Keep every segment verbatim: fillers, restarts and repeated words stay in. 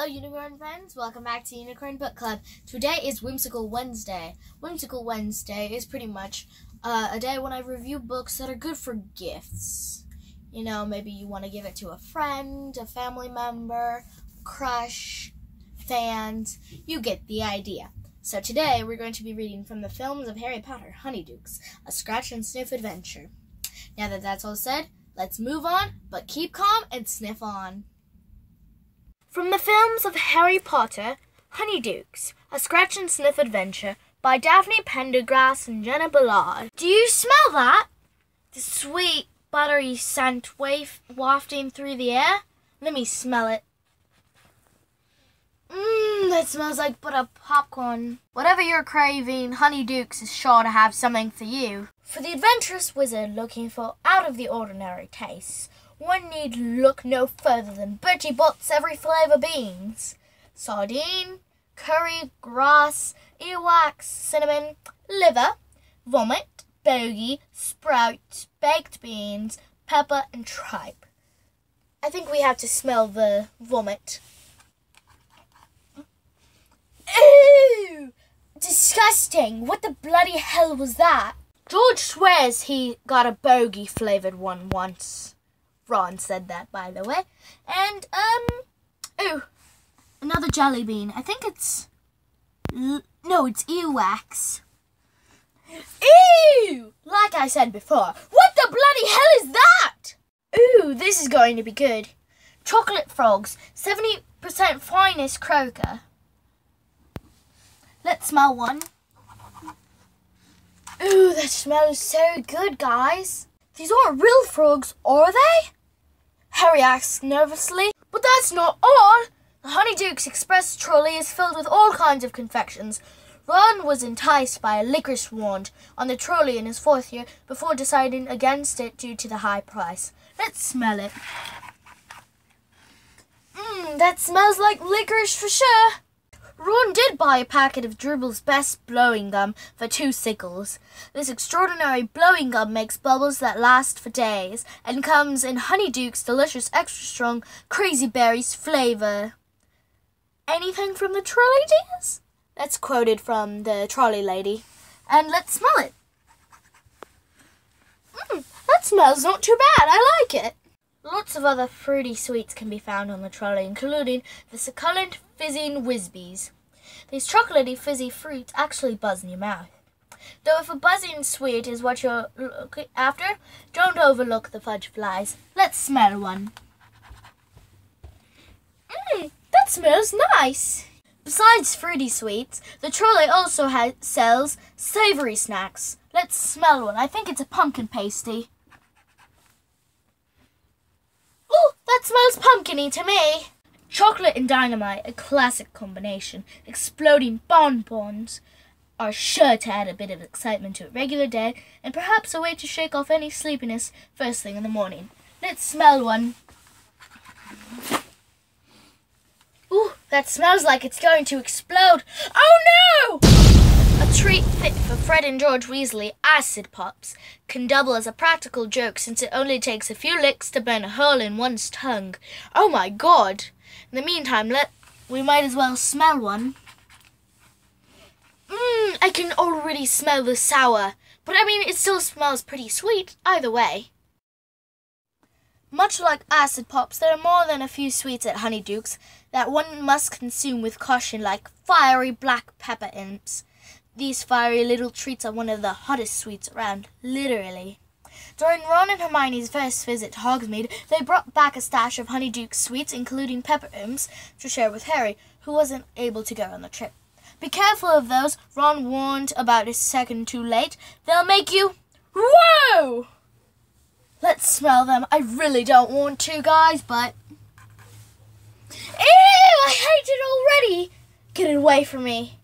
Hello Unicorn friends, welcome back to Unicorn Book Club. Today is Whimsical Wednesday. Whimsical Wednesday is pretty much uh, a day when I review books that are good for gifts. You know, maybe you want to give it to a friend, a family member, crush, fans, you get the idea. So today we're going to be reading from the films of Harry Potter, Honeydukes, A Scratch and Sniff Adventure. Now that that's all said, let's move on, but keep calm and sniff on. From the films of Harry Potter, Honeydukes, A Scratch and Sniff Adventure by Daphne Pendergrass and Jenna Ballard. Do you smell that? The sweet, buttery scent waf wafting through the air? Let me smell it. Mmm, that smells like butter popcorn. Whatever you're craving, Honeydukes is sure to have something for you. For the adventurous wizard looking for out-of-the-ordinary tastes, one need look no further than Bertie Bott's Every Flavor Beans. Sardine, curry, grass, earwax, cinnamon, liver, vomit, bogey, sprout, baked beans, pepper, and tripe. I think we have to smell the vomit. Ew! Disgusting! What the bloody hell was that? George swears he got a bogey flavoured one once. Ron said that, by the way. And, um, ooh, another jelly bean. I think it's, no, it's earwax. Ew! Like I said before, what the bloody hell is that? Ooh, this is going to be good. Chocolate frogs, seventy percent finest croaker. Let's smell one. Ooh, that smells so good, guys. These aren't real frogs, are they? Harry asks nervously. But that's not all. The Honeydukes Express trolley is filled with all kinds of confections. Ron was enticed by a licorice wand on the trolley in his fourth year before deciding against it due to the high price. Let's smell it. Mmm, that smells like licorice for sure. Ron did buy a packet of Dribble's Best Blowing Gum for two sickles. This extraordinary blowing gum makes bubbles that last for days and comes in Honeydukes' delicious extra strong Crazy Berries flavour. Anything from the trolley, dears? That's quoted from the trolley lady. And let's smell it. Mmm, that smells not too bad. I like it. Lots of other fruity sweets can be found on the trolley, including the succulent fizzing whizbees. These chocolatey fizzy fruits actually buzz in your mouth. Though if a buzzing sweet is what you're looking after, don't overlook the fudge flies. Let's smell one. Mmm, that smells nice. Besides fruity sweets, the trolley also has, sells savoury snacks. Let's smell one. I think it's a pumpkin pasty. That smells pumpkin-y to me. Chocolate and dynamite, a classic combination. Exploding bonbons are sure to add a bit of excitement to a regular day and perhaps a way to shake off any sleepiness first thing in the morning. Let's smell one. Ooh, that smells like it's going to explode. Oh no! A treat fit for Fred and George Weasley, Acid Pops, can double as a practical joke since it only takes a few licks to burn a hole in one's tongue. Oh my god! In the meantime, let we might as well smell one. Mmm, I can already smell the sour, but I mean, it still smells pretty sweet, either way. Much like Acid Pops, there are more than a few sweets at Honeydukes that one must consume with caution, like fiery black pepper imps. These fiery little treats are one of the hottest sweets around, literally. During Ron and Hermione's first visit to Hogsmeade, they brought back a stash of Honeydukes sweets, including pepper imps, to share with Harry, who wasn't able to go on the trip. Be careful of those, Ron warned about a second too late. They'll make you... Whoa! Let's smell them. I really don't want to, guys, but... Ew! I hate it already! Get it away from me.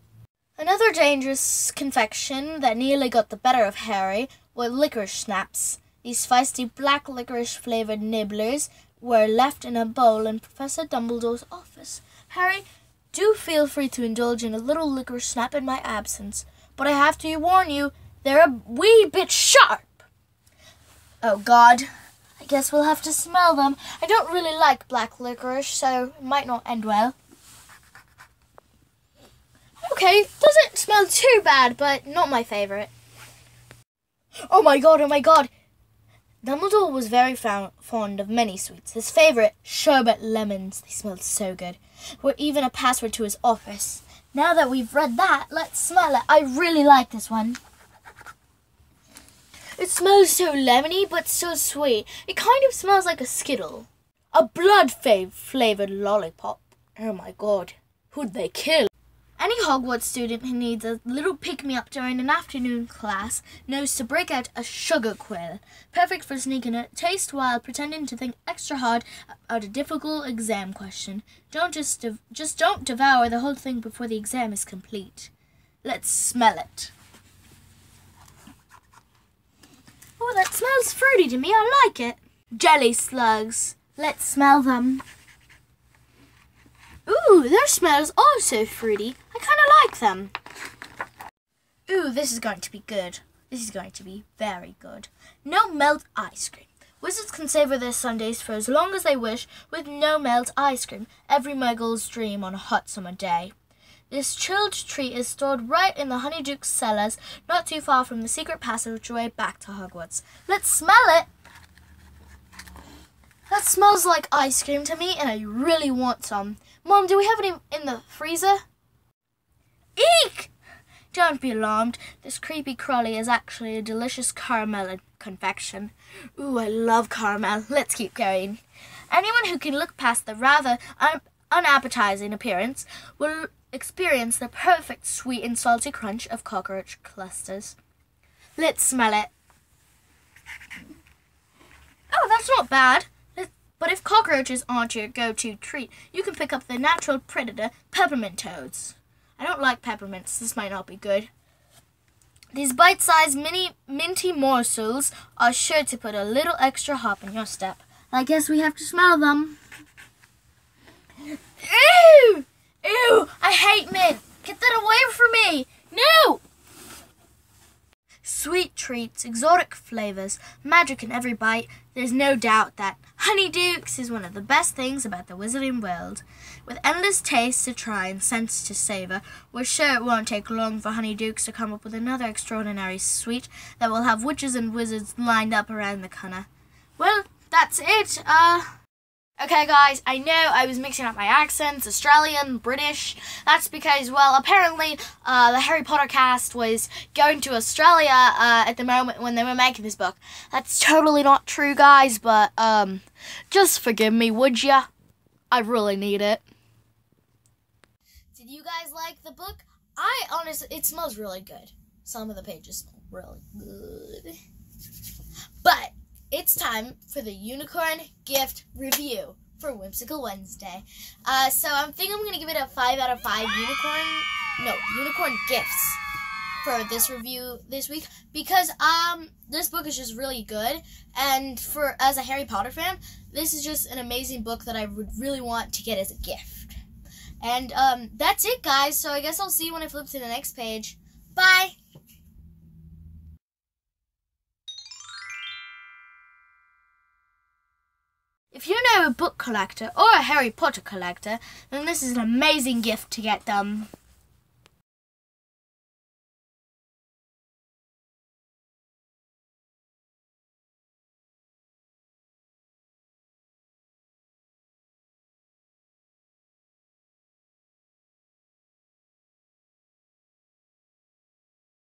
Another dangerous confection that nearly got the better of Harry were licorice snaps. These feisty black licorice-flavoured nibblers were left in a bowl in Professor Dumbledore's office. Harry, do feel free to indulge in a little licorice snap in my absence, but I have to warn you, they're a wee bit sharp. Oh god, I guess we'll have to smell them. I don't really like black licorice, so it might not end well. Okay, doesn't smell too bad, but not my favourite. Oh my god, oh my god. Dumbledore was very fond of many sweets. His favourite, sherbet lemons. They smelled so good. Were even a password to his office. Now that we've read that, let's smell it. I really like this one. It smells so lemony, but so sweet. It kind of smells like a Skittle. A blood-flavoured lollipop. Oh my god, who'd they kill? Any Hogwarts student who needs a little pick-me-up during an afternoon class knows to break out a sugar quill, perfect for sneaking a taste while pretending to think extra hard about a difficult exam question. Don't just, dev just don't devour the whole thing before the exam is complete. Let's smell it. Oh, that smells fruity to me. I like it. Jelly slugs. Let's smell them. Ooh, their smells also fruity. I kind of like them. Ooh, this is going to be good. This is going to be very good. No-melt ice cream. Wizards can savour their Sundays for as long as they wish with no-melt ice cream, every muggle's dream on a hot summer day. This chilled treat is stored right in the Honeydukes cellars, not too far from the secret passageway back to Hogwarts. Let's smell it! That smells like ice cream to me, and I really want some. Mom, do we have any in the freezer? Eek! Don't be alarmed. This creepy crawly is actually a delicious caramel confection. Ooh, I love caramel. Let's keep going. Anyone who can look past the rather un unappetizing appearance will experience the perfect sweet and salty crunch of cockroach clusters. Let's smell it. Oh, that's not bad. But if cockroaches aren't your go-to treat, you can pick up the natural predator, peppermint toads. I don't like peppermints. This might not be good. These bite-sized mini minty morsels are sure to put a little extra hop in your step. I guess we have to smell them. Ew! Ew! I hate mint! Get that away from me! No! Sweet treats, exotic flavours, magic in every bite. There's no doubt that Honeydukes is one of the best things about the wizarding world. With endless tastes to try and scents to savour, we're sure it won't take long for Honeydukes to come up with another extraordinary sweet that will have witches and wizards lined up around the corner. Well, that's it. Uh... Okay guys, I know I was mixing up my accents, Australian, British. That's because, well, apparently uh, the Harry Potter cast was going to Australia uh, at the moment when they were making this book. That's totally not true, guys, but um, just forgive me, would ya? I really need it. Did you guys like the book? I honestly, it smells really good. Some of the pages smell really good. But it's time for the Unicorn Gift Review for Whimsical Wednesday. Uh, so I think I'm going to give it a five out of five unicorn, no, unicorn gifts for this review this week. Because um, this book is just really good. And for as a Harry Potter fan, this is just an amazing book that I would really want to get as a gift. And um, that's it, guys. So I guess I'll see you when I flip to the next page. Bye! If you know a book collector or a Harry Potter collector, then this is an amazing gift to get them.